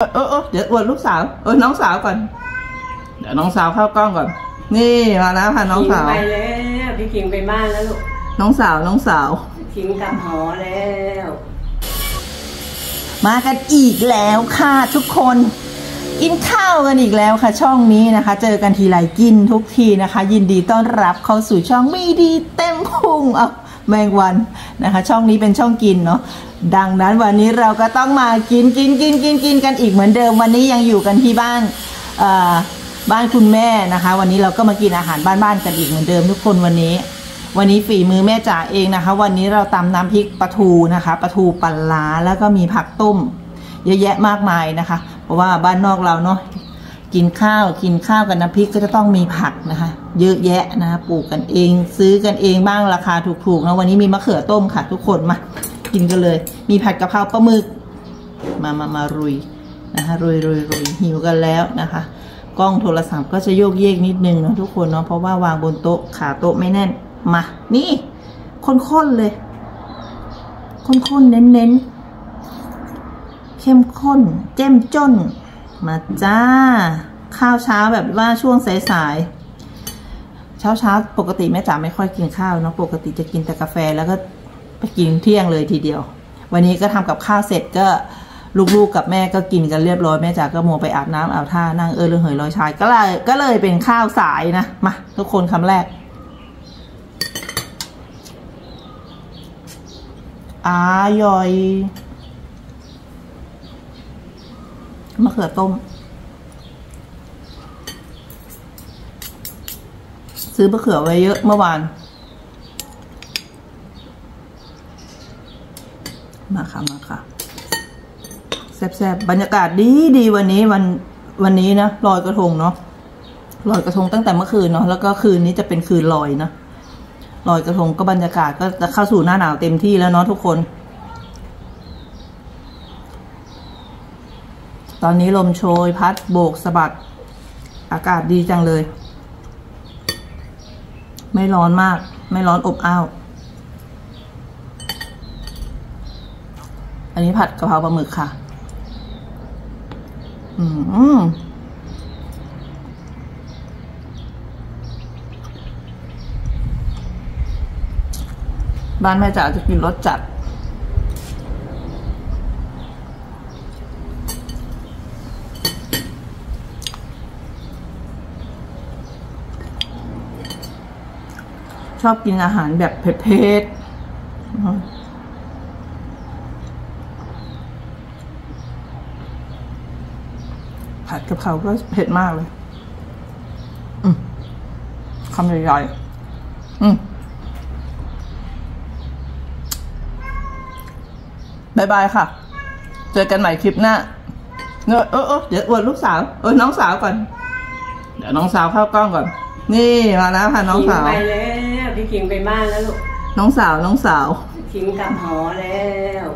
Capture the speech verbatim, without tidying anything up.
เออเออเดี๋ยวอวดลูกสาวเออน้องสาวก่อนเดี๋ยวน้องสาวเข้ากล้องก่อนนี่มาแล้วค่ะน้องสาวไปแล้วพี่ขิงไปบ้านแล้วลูกน้องสาวน้องสาวขิงกลับหอแล้วมากันอีกแล้วค่ะทุกคนกินข้าวกันอีกแล้วค่ะช่องนี้นะคะเจอกันทีไรกินทุกทีนะคะยินดีต้อนรับเข้าสู่ช่องมีดีเต็มพุงเอาแมงวันนะคะช่องนี้เป็นช่องกินเนาะดังนั้นวันนี้เราก็ต้องมากินกินกินกินกินกันอีกเหมือนเดิมวันนี้ยังอยู่กันที่บ้านบ้านคุณแม่นะคะวันนี้เราก็มากินอาหารบ้านๆกันอีกเหมือนเดิมทุกคนวันนี้วันนี้ฝีมือแม่จ๋าเองนะคะวันนี้เราตำน้ำพริกปลาทูนะคะปลาทูปลาร้าแล้วก็มีผักต้มเยอะแยะมากมายนะคะเพราะว่าบ้านนอกเราเนาะกินข้าวกินข้าวกับน้ำพริกก็จะต้องมีผักนะคะเยอะแยะนะคะปลูกกันเองซื้อกันเองบ้างราคาถูกๆนะวันนี้มีมะเขือต้มค่ะทุกคนมากินกันเลยมีผัดกะเพราปลาหมึกมามามารุยนะคะรุยรุยรุยหิวกันแล้วนะคะกล้องโทรศัพท์ก็จะโยกเยกนิดนึงเนาะทุกคนเนาะเพราะว่าวางบนโต๊ะขาโต๊ะไม่แน่นมานี่ข้นๆเลยข้นๆเน้นๆเข้มข้นเจ้มจ้นมาจ้าข้าวเช้าแบบว่าช่วงสายๆเช้าๆปกติแม่จ๋าไม่ค่อยกินข้าวเนาะปกติจะกินแต่กาแฟแล้วก็ไปกินเที่ยงเลยทีเดียววันนี้ก็ทำกับข้าวเสร็จก็ลูกๆกับแม่ก็กินกันเรียบร้อยแม่จ๋าก็มัวไปอาบน้ำอาบท่านั่งเออเรื่องเหยลอยชายก็เลยก็เลยเป็นข้าวสายนะมาทุกคนคำแรกอร่อยมะเขือต้มซื้อมะเขือไว้เยอะเมื่อวานมาค่ะมาค่ะแซ่บๆบรรยากาศดีดีวันนี้วันวันนี้นะลอยกระทงเนาะลอยกระทงตั้งแต่เมื่อคืนเนาะแล้วก็คืนนี้จะเป็นคืนลอยนะลอยกระทงก็บรรยากาศก็จะเข้าสู่หน้าหนาวเต็มที่แล้วเนาะทุกคนตอนนี้ลมโชยพัดโบกสะบัดอากาศดีจังเลยไม่ร้อนมากไม่ร้อนอบอ้าวอันนี้ผัดกะเพราปลาหมึกค่ะอืมบ้านแม่จ๋าจะกินรสจัดชอบกินอาหารแบบเผ็ดๆผัดกะเพราก็เผ็ดมากเลยอืมคำใหญ่ๆอืมบายบายค่ะเจอกันใหม่คลิปหน้าเออเออเดี๋ยวอวดลูกสาวเออน้องสาวก่อนเดี๋ยวน้องสาวเข้ากล้องก่อนนี่มาแล้วค่ะน้องสาวไปแล้วพี่ขิงไปบ้านแล้วลูกน้องสาวน้องสาวขิงกลับหอแล้ว